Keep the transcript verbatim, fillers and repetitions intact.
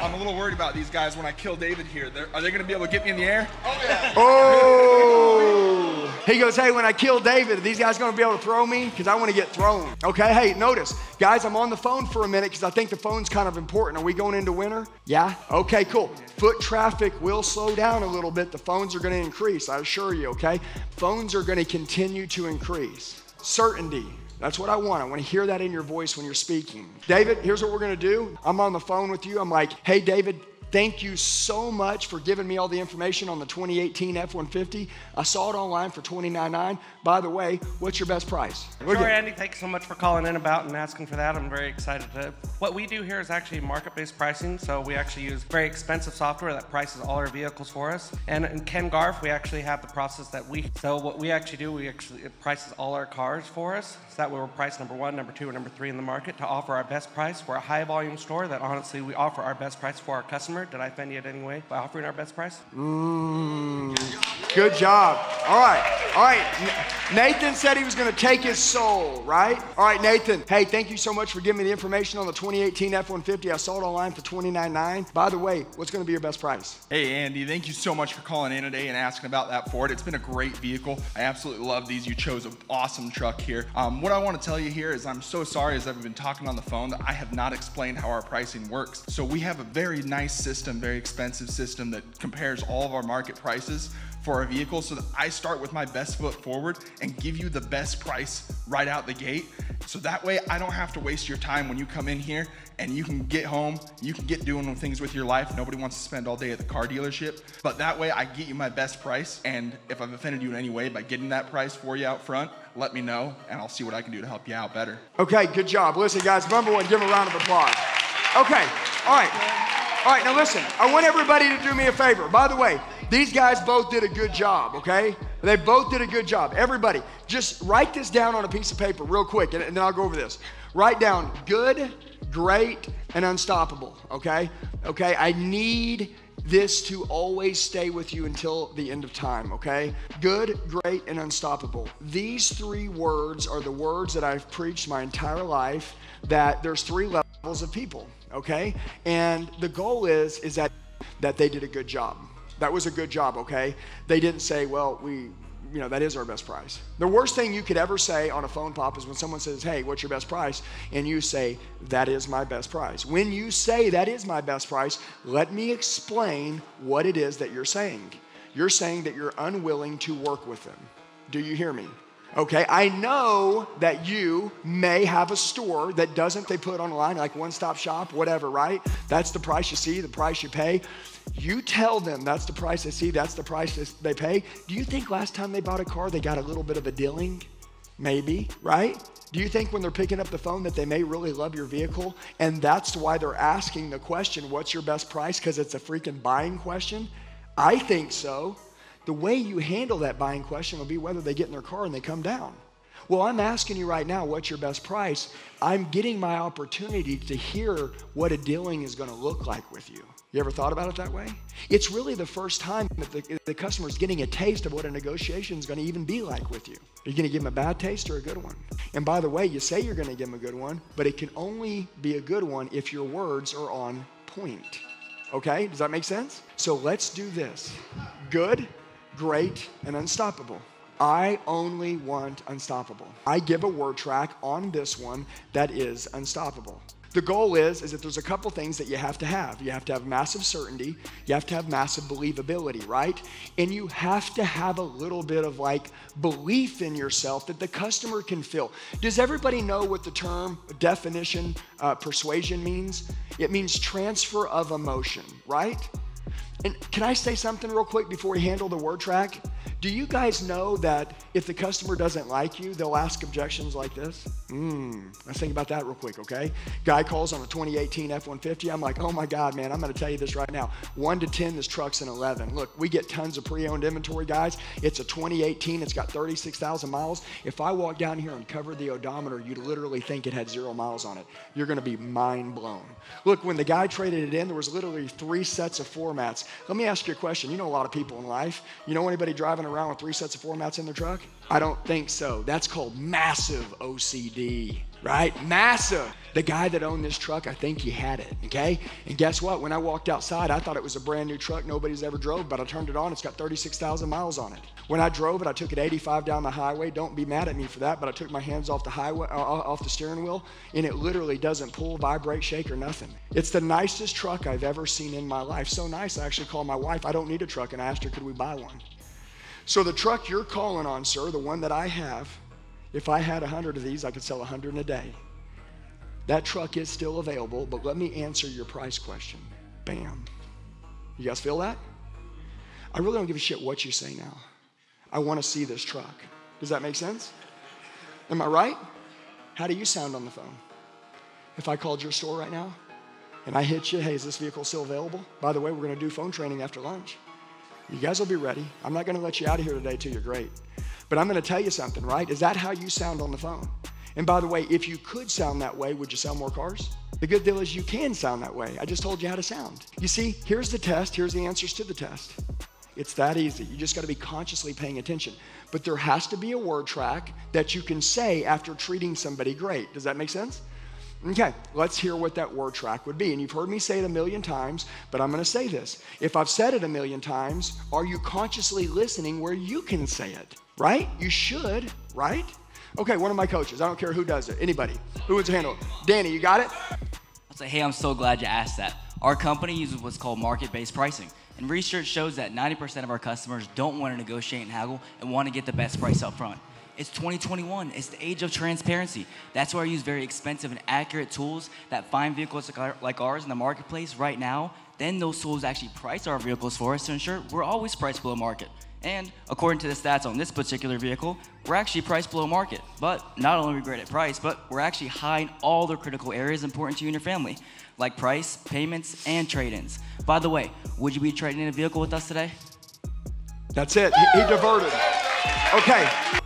I'm a little worried about these guys when I kill David here. They're, are they going to be able to get me in the air? Oh, yeah. Oh! He goes, hey, when I kill David, are these guys going to be able to throw me? Because I want to get thrown. Okay, hey, notice. Guys, I'm on the phone for a minute because I think the phone's kind of important. Are we going into winter? Yeah? Okay, cool. Foot traffic will slow down a little bit. The phones are going to increase, I assure you, okay? Phones are going to continue to increase. Certainty. That's what I want. I want to hear that in your voice when you're speaking. David, here's what we're going to do. I'm on the phone with you. I'm like, hey, David, thank you so much for giving me all the information on the twenty eighteen F one fifty. I saw it online for twenty-nine nine. By the way, what's your best price? Sure, Andy, thanks so much for calling in about and asking for that. I'm very excited to. What we do here is actually market-based pricing. So we actually use very expensive software that prices all our vehicles for us. And in Ken Garf, we actually have the process that we, so what we actually do, we actually, it prices all our cars for us. So that way we're priced number one, number two, and number three in the market to offer our best price. We're a high volume store that honestly, we offer our best price for our customers. Did I offend you in any way by offering our best price? Mm, good job. All right. All right. Nathan said he was going to take his soul, right? All right, Nathan. Hey, thank you so much for giving me the information on the twenty eighteen F one fifty. I saw it online for twenty-nine nine. By the way, what's going to be your best price? Hey, Andy, thank you so much for calling in today and asking about that Ford. It's been a great vehicle. I absolutely love these. You chose an awesome truck here. Um, what I want to tell you here is I'm so sorry as I've been talking on the phone that I have not explained how our pricing works. So we have a very nice system, very expensive system that compares all of our market prices for our vehicle so that I start with my best foot forward and give you the best price right out the gate. So that way I don't have to waste your time when you come in here and you can get home, you can get doing things with your life. Nobody wants to spend all day at the car dealership, but that way I get you my best price. And if I've offended you in any way by getting that price for you out front, let me know and I'll see what I can do to help you out better. Okay, good job. Listen guys, number one, give them a round of applause. Okay, all right. All right, now listen, I want everybody to do me a favor. By the way, these guys both did a good job, okay? They both did a good job. Everybody, just write this down on a piece of paper real quick, and, and then I'll go over this. Write down good, great, and unstoppable, okay? Okay, I need this to always stay with you until the end of time, okay? Good, great, and unstoppable. These three words are the words that I've preached my entire life, that there's three levels of people, okay? And the goal is, is that, that they did a good job. That was a good job, okay? They didn't say, well, we, you know, that is our best price. The worst thing you could ever say on a phone pop is when someone says, hey, what's your best price? And you say, that is my best price. When you say that is my best price, let me explain what it is that you're saying. You're saying that you're unwilling to work with them. Do you hear me? Okay, I know that you may have a store that doesn't, they put online like one-stop shop, whatever, right? That's the price you see, the price you pay. You tell them that's the price they see, that's the price they pay. Do you think last time they bought a car, they got a little bit of a dealing? Maybe, right? Do you think when they're picking up the phone that they may really love your vehicle? And that's why they're asking the question, what's your best price? Because it's a freaking buying question? I think so. The way you handle that buying question will be whether they get in their car and they come down. Well, I'm asking you right now, what's your best price? I'm getting my opportunity to hear what a dealing is going to look like with you. You ever thought about it that way? It's really the first time that the, the customer's getting a taste of what a negotiation is going to even be like with you. Are you going to give them a bad taste or a good one? And by the way, you say you're going to give them a good one, but it can only be a good one if your words are on point. Okay? Does that make sense? So let's do this. Good, great, and unstoppable. I only want unstoppable. I give a word track on this one that is unstoppable. The goal is, is that there's a couple things that you have to have. You have to have massive certainty. You have to have massive believability, right? And you have to have a little bit of like belief in yourself that the customer can feel. Does everybody know what the term definition uh, persuasion means? It means transfer of emotion, right? And can I say something real quick before we handle the word track? Do you guys know that if the customer doesn't like you, they'll ask objections like this? Hmm, let's think about that real quick, okay? Guy calls on a twenty eighteen F one fifty. I'm like, oh my God, man, I'm gonna tell you this right now. one to ten, this truck's an eleven. Look, we get tons of pre-owned inventory, guys. It's a twenty eighteen, it's got thirty-six thousand miles. If I walk down here and cover the odometer, you'd literally think it had zero miles on it. You're gonna be mind blown. Look, when the guy traded it in, there was literally three sets of formats. Let me ask you a question. You know a lot of people in life. You know anybody driving around with three sets of formats in their truck? I don't think so. That's called massive O C D. right? Massa, the guy that owned this truck, I think he had it, okay? And guess what? When I walked outside, I thought it was a brand new truck nobody's ever drove, but I turned it on, it's got thirty-six thousand miles on it. When I drove it, I took it eighty-five down the highway. Don't be mad at me for that, but I took my hands off the highway, uh, off the steering wheel, and it literally doesn't pull, vibrate, shake, or nothing. It's the nicest truck I've ever seen in my life. So nice, I actually called my wife, I don't need a truck, and I asked her, could we buy one? So the truck you're calling on, sir, the one that I have, if I had a hundred of these, I could sell a hundred in a day. That truck is still available, but let me answer your price question. Bam. You guys feel that? I really don't give a shit what you say now. I want to see this truck. Does that make sense? Am I right? How do you sound on the phone? If I called your store right now and I hit you, hey, is this vehicle still available? By the way, we're going to do phone training after lunch. You guys will be ready. I'm not going to let you out of here today till you're great. But I'm going to tell you something, right? Is that how you sound on the phone? And by the way, if you could sound that way, would you sell more cars? The good deal is you can sound that way. I just told you how to sound. You see, here's the test. Here's the answers to the test. It's that easy. You just got to be consciously paying attention. But there has to be a word track that you can say after treating somebody great. Does that make sense? Okay, let's hear what that word track would be. And you've heard me say it a million times, but I'm going to say this. If I've said it a million times, are you consciously listening where you can say it? Right? You should, right? Okay, one of my coaches. I don't care who does it. Anybody. Who wants to handle it? Danny, you got it? I'll say, hey, I'm so glad you asked that. Our company uses what's called market-based pricing. And research shows that ninety percent of our customers don't want to negotiate and haggle and want to get the best price up front. It's twenty twenty-one. It's the age of transparency. That's why I use very expensive and accurate tools that find vehicles like ours in the marketplace right now. Then those tools actually price our vehicles for us to ensure we're always priced below market. And according to the stats on this particular vehicle, we're actually priced below market. But not only are we great at price, but we're actually high in all the critical areas important to you and your family, like price, payments, and trade-ins. By the way, would you be trading in a vehicle with us today? That's it. He, he diverted. Okay.